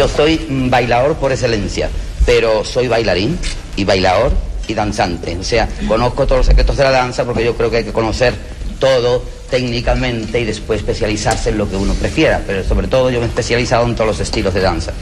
Yo soy bailador por excelencia, pero soy bailarín y bailador y danzante. O sea, conozco todos los secretos de la danza porque yo creo que hay que conocer todo técnicamente y después especializarse en lo que uno prefiera. Pero sobre todo yo me he especializado en todos los estilos de danza.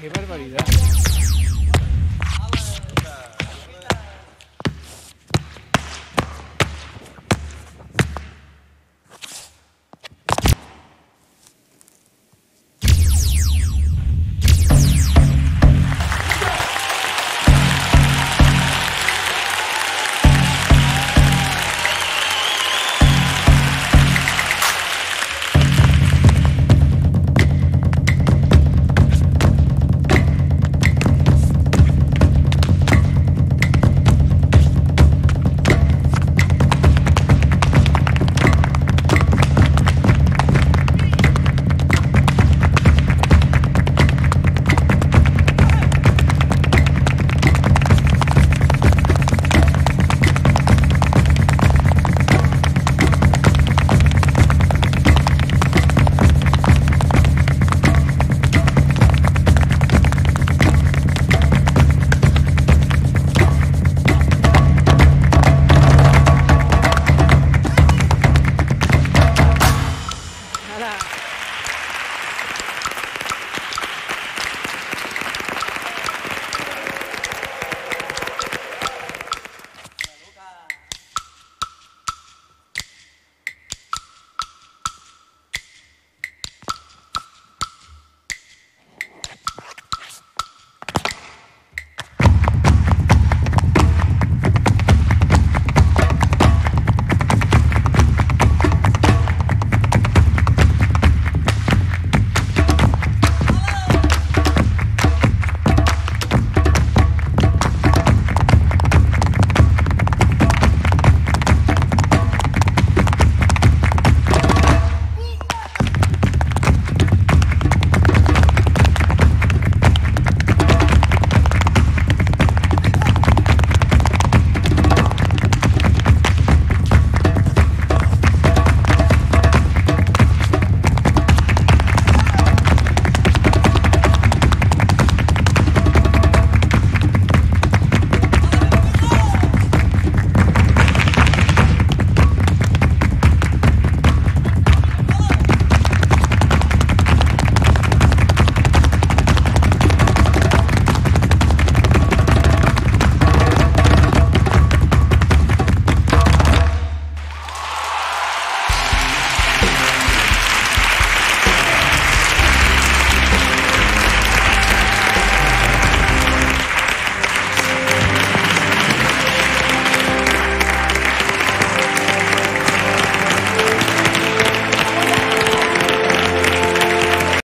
¡Qué barbaridad!